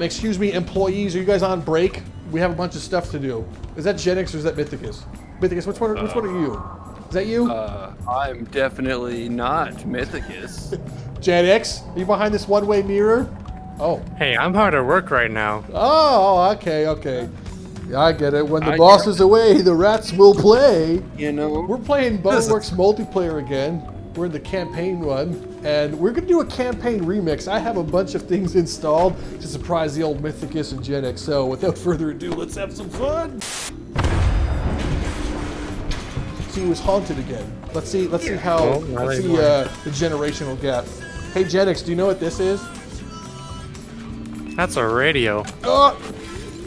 Excuse me, employees, are you guys on break? We have a bunch of stuff to do. Is that Genix or is that Mythicus? Mythicus, which one are you? Is that you? I'm definitely not Mythicus. Genix, are you behind this one-way mirror? Oh. Hey, I'm hard at work right now. Oh, okay, okay. Yeah, I get it. When the boss is away, the rats will play. You know, we're playing Boneworks multiplayer again. We're in the campaign run, and we're gonna do a campaign remix. I have a bunch of things installed to surprise the old Mythicus and Genix. So, without further ado, let's have some fun. He was haunted again. Let's see how. Oh, let's see the generational gap. Hey, Genix, do you know what this is? That's a radio. Oh,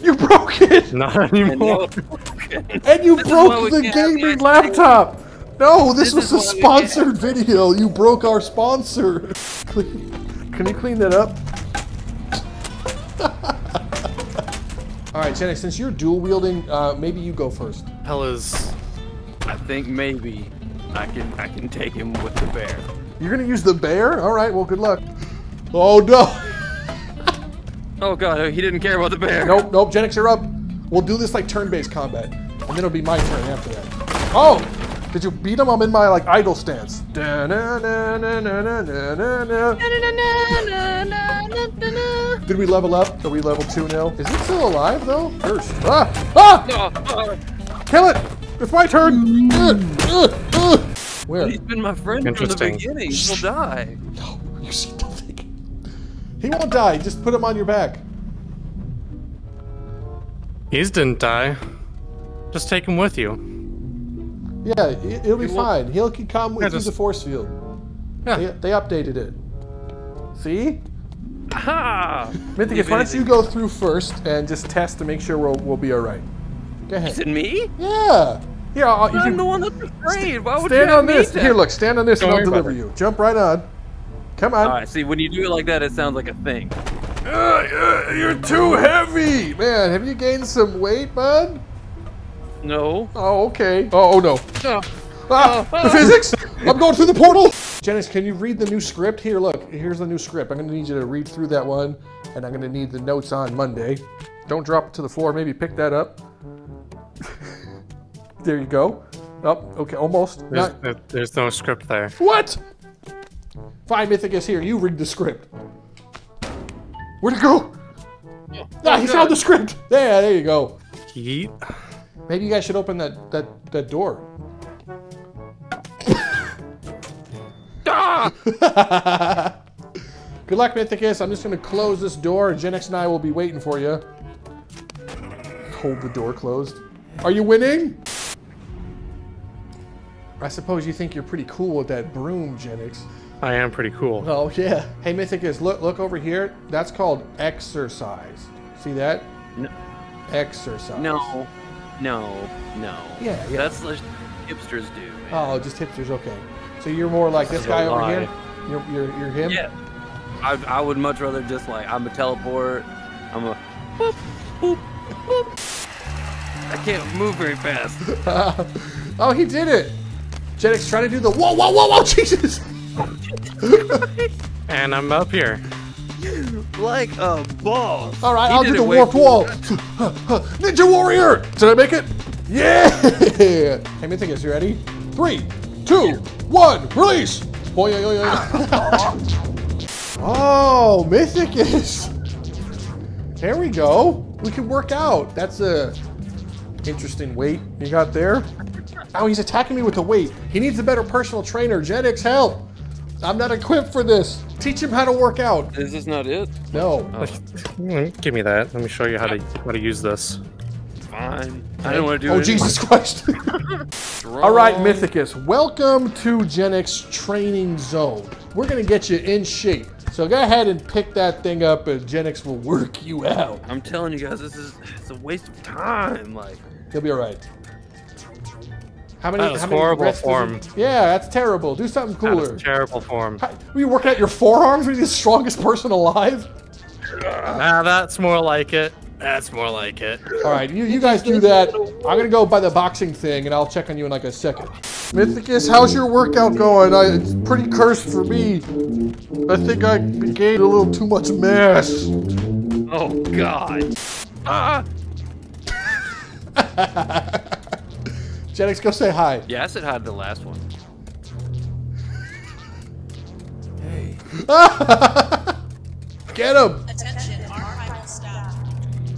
you broke it. Not anymore. And you broke the gaming laptop. No, this was a sponsored video. You broke our sponsor. Can you clean that up? All right, Genix, since you're dual wielding, maybe you go first. Hellas, I think maybe I can take him with the bear. You're gonna use the bear? All right. Well, good luck. Oh no. Oh god, he didn't care about the bear. Nope, nope. Genix, you're up. We'll do this like turn-based combat, and then it'll be my turn after that. Oh. Did you beat him? I'm in my like idle stance. Did we level up? Are we level 2 now? Is it still alive though? First. Ah! Ah! No. Kill it! It's my turn! Where? He's been my friend from the beginning. He'll die. No, you see nothing. He won't die. Just put him on your back. He's didn't die. Just take him with you. Yeah, it'll be fine. He'll come with the force field. Yeah. They updated it. See? Aha! Mythicus, why don't you go through first and just test to make sure we'll be alright. Go ahead. Is it me? Yeah. Here, I'm the one that's afraid. Why would you have me? Here, look. Stand on this and I'll deliver you. Jump right on. Come on. Alright, see, when you do it like that, it sounds like a thing. You're too heavy! Man, have you gained some weight, bud? No. Oh, okay. Oh no. No. Ah, no. The physics! I'm going through the portal! Genix, can you read the new script? Here, look. Here's the new script. I'm going to need you to read through that one, and I'm going to need the notes on Monday. Don't drop it to the floor. Maybe pick that up. There you go. Oh, okay. Almost. There's no script there. What? Fine, Mythicus, here. You read the script. Where'd it go? Oh, ah, he found the script! Yeah, there you go. Yeet. Maybe you guys should open that door. Ah! Good luck, Mythicus. I'm just gonna close this door. Genix and I will be waiting for you. Hold the door closed. Are you winning? I suppose you think you're pretty cool with that broom, Genix. I am pretty cool. Oh yeah. Hey, Mythicus, look over here. That's called exercise. See that? No. Exercise. No. No, no. Yeah, yeah. That's what hipsters do. Man. Oh, just hipsters. Okay. So you're more like this guy over here. You're him. Yeah. I would much rather just like I'm a teleport. I'm a. Boop, boop, boop. I can't move very fast. Oh, he did it. Genix trying to do the whoa Jesus. And I'm up here. Like a boss. All right, I'll do the warped wall. Ninja warrior. Did I make it? Yeah. Hey, Mythicus, you ready? 3, 2, 1, release. Boy, oh, Mythicus. There we go. We can work out. That's a interesting weight you got there. Oh, he's attacking me with a weight. He needs a better personal trainer. Genix, help. I'm not equipped for this. Teach him how to work out. Is this not it? No. Oh. Give me that. Let me show you how to use this. Fine. I don't want to do it. Oh, Jesus Christ. All right, Mythicus. Welcome to Genix Training Zone. We're going to get you in shape. So go ahead and pick that thing up, and Genix will work you out. I'm telling you guys, it's a waste of time. Like, you'll be all right. That is horrible form. Yeah, that's terrible. Do something cooler. That is terrible form. Were you working at your forearms? Were you the strongest person alive? Nah, that's more like it. That's more like it. All right, you guys do that. I'm going to go by the boxing thing, and I'll check on you in like a second. Mythicus, how's your workout going? It's pretty cursed for me. I think I gained a little too much mass. Oh God! Ah! Genix, go say hi. Yeah, I said hi to the last one. Hey! Get him! Attention, archival staff.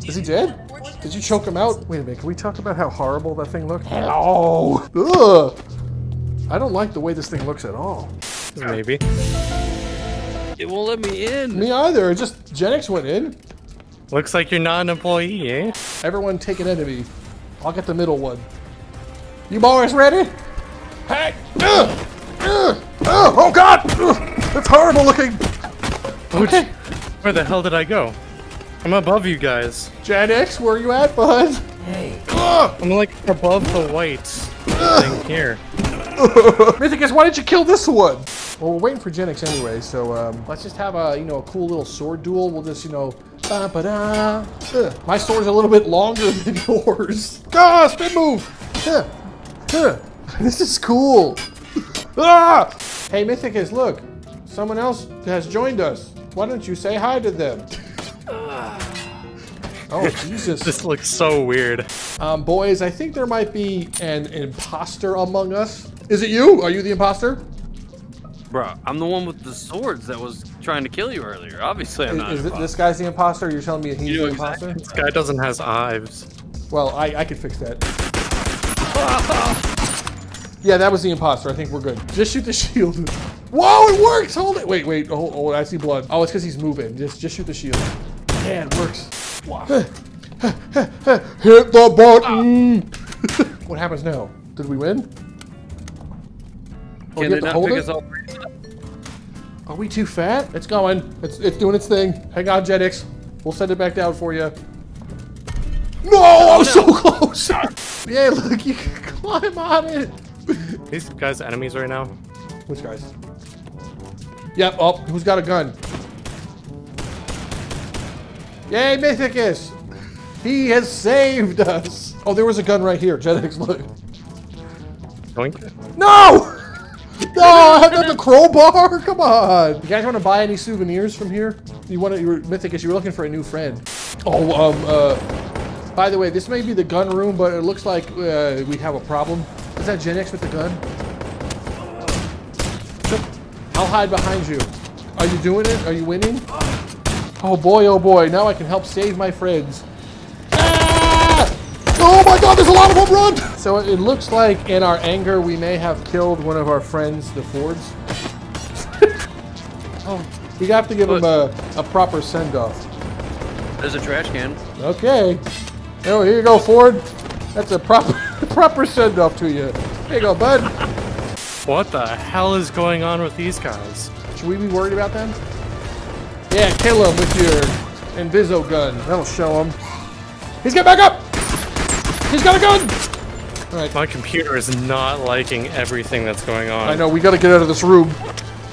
Is he dead? Did you choke him out? Wait a minute. Can we talk about how horrible that thing looked? Hello! Ugh! I don't like the way this thing looks at all. Maybe. It won't let me in. Me either. Just Genix went in. Looks like you're not an employee, eh? Everyone take an enemy. I'll get the middle one. You boys ready? Hey! Oh God! It's horrible looking. Okay. Where the hell did I go? I'm above you guys. Genix, where are you at, bud? Hey. I'm like above the white thing here. Mythicus, why did you kill this one? Well, we're waiting for Genix anyway, so let's just have a a cool little sword duel. We'll just ba ba da. My sword's a little bit longer than yours. Ah, spin move. This is cool. Ah! Hey, Mythicus, look, someone else has joined us. Why don't you say hi to them? Oh, Jesus. This looks so weird. Boys, I think there might be an imposter among us. Is it you? Are you the imposter? Bro, I'm the one with the swords that was trying to kill you earlier. Obviously, I'm not. Is this guy's the imposter? You're telling me he's the imposter? This guy doesn't have eyes. Well, I could fix that. Yeah, that was the imposter. I think we're good. Just shoot the shield. Whoa, it works! Hold it. Wait. Oh, I see blood. Oh, it's because he's moving. Just shoot the shield. Yeah, it works. Wow. Hit the button. What happens now? Did we win? Oh, can they not pick us up? Are we too fat? It's going. It's doing its thing. Hang on, Genix. We'll send it back down for you. No, I was so close. Yeah, look, you can climb on it. These guys' enemies right now. Which guys? Yep. Oh, who's got a gun? Yay, Mythicus! He has saved us! Oh, there was a gun right here. Genix, look. Doink. No! No, I have got the crowbar! Come on! You guys want to buy any souvenirs from here? Mythicus, you were looking for a new friend. Oh, by the way, this may be the gun room, but it looks like we have a problem. Is that Genix with the gun? I'll hide behind you. Are you doing it? Are you winning? Oh boy, now I can help save my friends. Ah! Oh my God, there's a lot of them, run! So it looks like in our anger, we may have killed one of our friends, the Fords. Oh, we have to give him a proper send-off. There's a trash can. Okay. Oh, here you go, Ford. That's a proper send-off to you. Here you go, bud. What the hell is going on with these guys? Should we be worried about them? Yeah, kill him with your Inviso gun. That'll show him. He's getting back up! He's got a gun! All right. My computer is not liking everything that's going on. I know, we gotta get out of this room.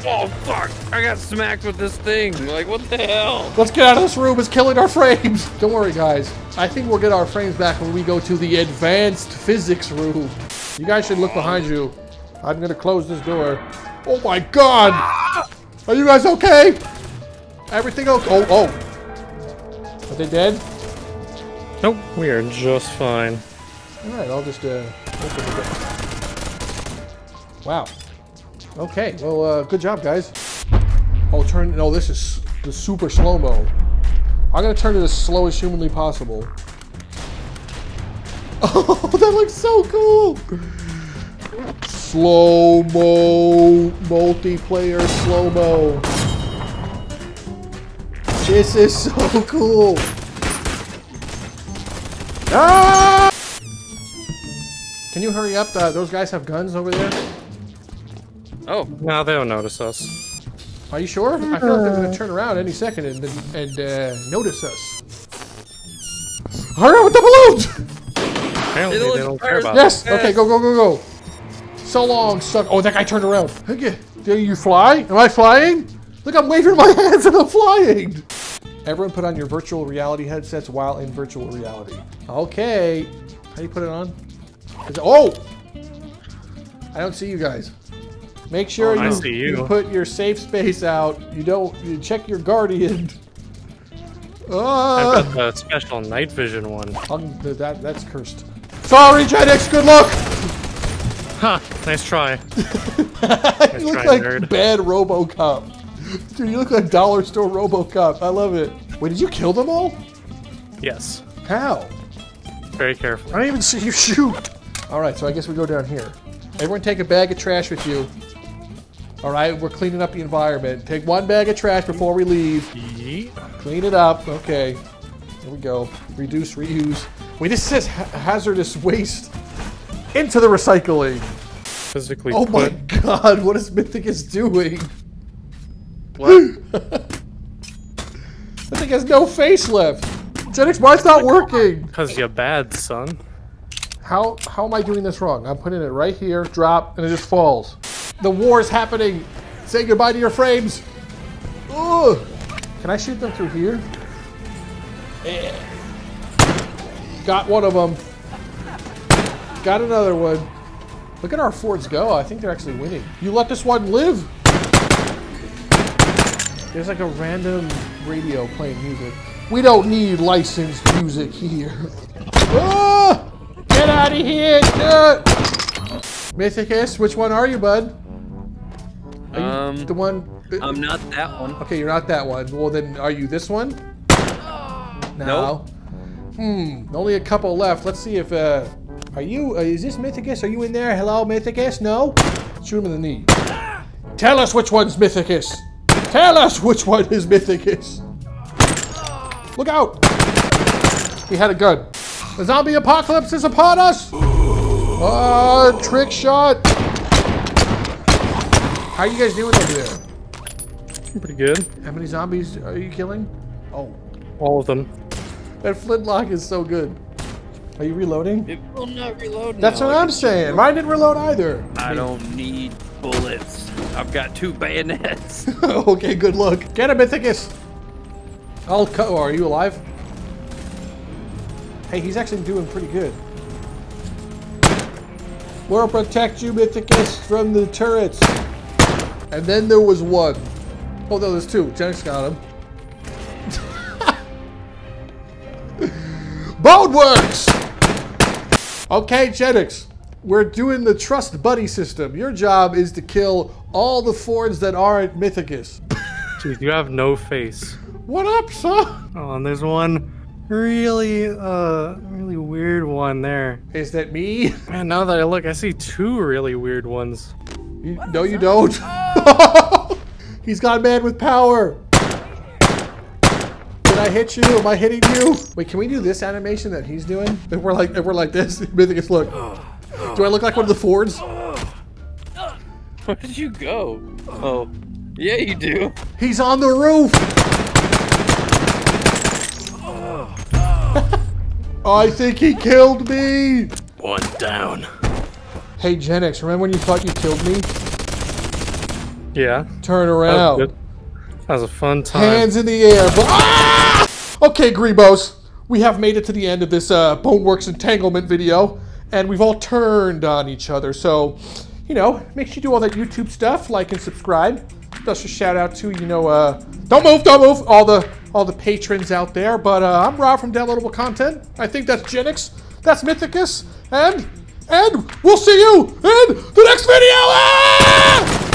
Oh, fuck! I got smacked with this thing. Like, what the hell? Let's get out of this room. It's killing our frames. Don't worry, guys. I think we'll get our frames back when we go to the advanced physics room. You guys should look behind you. I'm gonna close this door. Oh, my God! Are you guys okay? Everything okay? Oh. Are they dead? Nope, we are just fine. Alright, I'll just, open the door. Wow. Okay, well, good job, guys. I'll turn... No, this is the super slow-mo. I'm gonna turn it as slow as humanly possible. Oh, that looks so cool! Slow-mo. Multiplayer slow-mo. This is so cool. Ah! Can you hurry up? Those guys have guns over there. Oh, no, they don't notice us. Are you sure? I feel like they're gonna turn around any second and notice us. Hurry up with the balloons! Apparently they don't care about us. Yes. Okay, go. So long, suck. Oh, that guy turned around. Okay, do you fly? Am I flying? Look, I'm waving my hands and I'm flying. Everyone put on your virtual reality headsets while in virtual reality. Okay. How do you put it on? Oh! I don't see you guys. Make sure you put your safe space out. You check your guardian. I've got the special night vision one. That's cursed. Sorry, Genex, good luck! Huh, nice try. you look like nerd. Bad RoboCop. Dude, you look like dollar store RoboCop. I love it. Wait, did you kill them all? Yes. How? Very carefully. I don't even see you shoot. All right, so I guess we go down here. Everyone take a bag of trash with you. All right, we're cleaning up the environment. Take one bag of trash before we leave. Yeet. Clean it up. Okay. Here we go. Reduce, reuse. Wait, this says hazardous waste into the recycling. Physically. Oh my god, what is Mythicus doing? What? That thing has no face left. Genix, why it's not working? Because you're bad, son. How am I doing this wrong? I'm putting it right here, drop, and it just falls. The war is happening. Say goodbye to your frames. Ugh. Can I shoot them through here? Eh. Got one of them. Got another one. Look at our Fords go. I think they're actually winning. You let this one live? There's like a random radio playing music. We don't need licensed music here. Oh, get out of here! Mythicus, which one are you, bud? Are you the one? I'm not that one. Okay, you're not that one. Well, then, are you this one? No. Nope. Hmm. Only a couple left. Let's see if. Are you? Is this Mythicus? Are you in there? Hello, Mythicus? No. Shoot him in the knee. Tell us which one's Mythicus. Tell us which one is Mythicus. Look out! He had a gun. The zombie apocalypse is upon us! Trick shot! How are you guys doing over there? Pretty good. How many zombies are you killing? Oh. All of them. That flintlock is so good. Are you reloading? It will not reload. That's what I'm saying. Mine didn't reload either. I don't need bullets. I've got 2 bayonets. Okay, good luck. Get him, Mythicus! Oh, are you alive? Hey, he's actually doing pretty good. We'll protect you, Mythicus, from the turrets. And then there was one. Oh, no, there's 2. Jenix got him. Boneworks! Okay, Jenix, we're doing the trust buddy system. Your job is to kill all the Fords that aren't Mythicus. Dude, you have no face. What up, son? Oh, and there's one really weird one there. Is that me? Man, now that I look, I see 2 really weird ones. No, you don't. Oh. He's gone mad with power. Did I hit you? Am I hitting you? Wait, can we do this animation that he's doing? If we're like this, Mythicus, look. Do I look like one of the Fords? Where did you go? Oh, yeah, you do. He's on the roof. I think he killed me! One down. Hey, Jenix, remember when you thought you killed me? Yeah. Turn around. That was a fun time. Hands in the air. Ah! Okay, Greebos, we have made it to the end of this Boneworks Entanglement video, and we've all turned on each other, so, you know, make sure you do all that YouTube stuff, like and subscribe. Special shout out to, you know, don't move, all the patrons out there. But I'm Rob from Downloadable Content. I think that's Jenix, that's Mythicus, and we'll see you in the next video. Ah!